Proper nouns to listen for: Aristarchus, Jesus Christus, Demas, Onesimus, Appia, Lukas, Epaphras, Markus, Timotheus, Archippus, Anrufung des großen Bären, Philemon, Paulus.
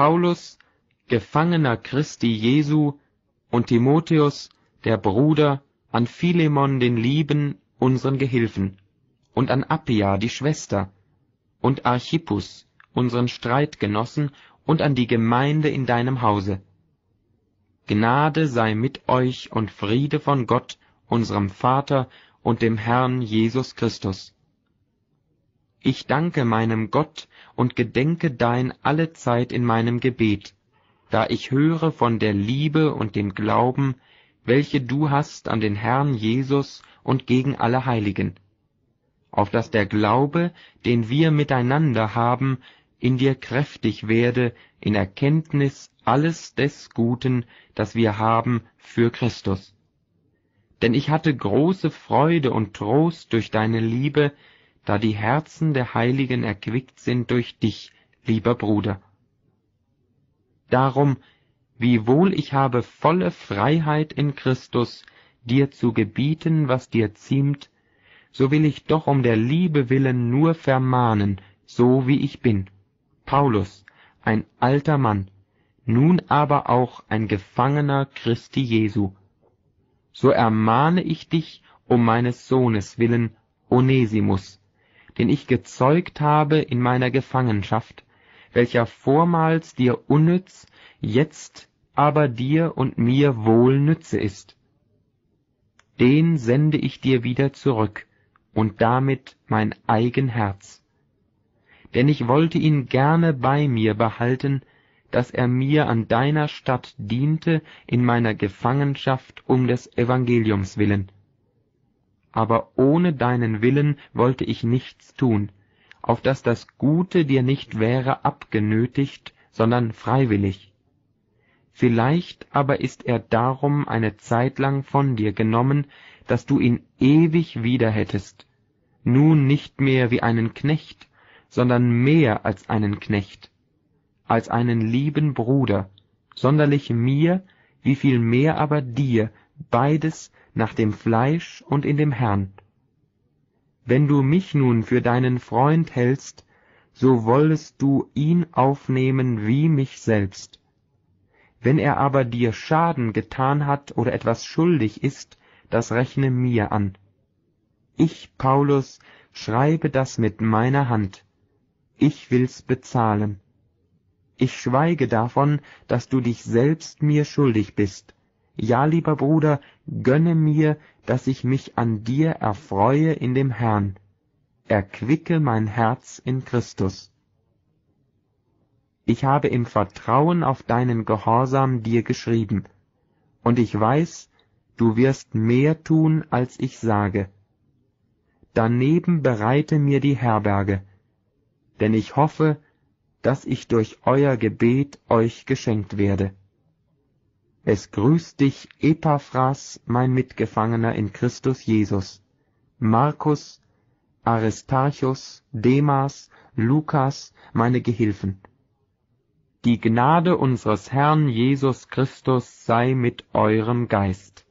Paulus, Gefangener Christi Jesu, und Timotheus, der Bruder, an Philemon den Lieben, unseren Gehilfen, und an Appia, die Schwester, und Archippus, unseren Streitgenossen, und an die Gemeinde in deinem Hause. Gnade sei mit euch und Friede von Gott, unserem Vater und dem Herrn Jesus Christus. Ich danke meinem Gott und gedenke dein alle Zeit in meinem Gebet, da ich höre von der Liebe und dem Glauben, welche du hast an den Herrn Jesus und gegen alle Heiligen, auf dass der Glaube, den wir miteinander haben, in dir kräftig werde, in Erkenntnis alles des Guten, das wir haben für Christus. Denn ich hatte große Freude und Trost durch deine Liebe, da die Herzen der Heiligen erquickt sind durch dich, lieber Bruder. Darum, wiewohl ich habe volle Freiheit in Christus, dir zu gebieten, was dir ziemt, so will ich doch um der Liebe willen nur vermahnen, so wie ich bin. Paulus, ein alter Mann, nun aber auch ein Gefangener Christi Jesu. So ermahne ich dich um meines Sohnes willen, Onesimus, den ich gezeugt habe in meiner Gefangenschaft, welcher vormals dir unnütz, jetzt aber dir und mir wohl nütze ist. Den sende ich dir wieder zurück, und damit mein eigen Herz. Denn ich wollte ihn gerne bei mir behalten, dass er mir an deiner Statt diente in meiner Gefangenschaft um des Evangeliums willen. Aber ohne deinen Willen wollte ich nichts tun, auf dass das Gute dir nicht wäre abgenötigt, sondern freiwillig. Vielleicht aber ist er darum eine Zeitlang von dir genommen, dass du ihn ewig wieder hättest, nun nicht mehr wie einen Knecht, sondern mehr als einen Knecht, als einen lieben Bruder, sonderlich mir, wie viel mehr aber dir, beides nach dem Fleisch und in dem Herrn. Wenn du mich nun für deinen Freund hältst, so wollest du ihn aufnehmen wie mich selbst. Wenn er aber dir Schaden getan hat oder etwas schuldig ist, das rechne mir an. Ich, Paulus, schreibe das mit meiner Hand. Ich will's bezahlen. Ich schweige davon, dass du dich selbst mir schuldig bist. Ja, lieber Bruder, gönne mir, dass ich mich an dir erfreue in dem Herrn. Erquicke mein Herz in Christus. Ich habe im Vertrauen auf deinen Gehorsam dir geschrieben, und ich weiß, du wirst mehr tun, als ich sage. Daneben bereite mir die Herberge, denn ich hoffe, dass ich durch euer Gebet euch geschenkt werde. Es grüßt dich Epaphras, mein Mitgefangener in Christus Jesus, Markus, Aristarchus, Demas, Lukas, meine Gehilfen. Die Gnade unseres Herrn Jesus Christus sei mit eurem Geist.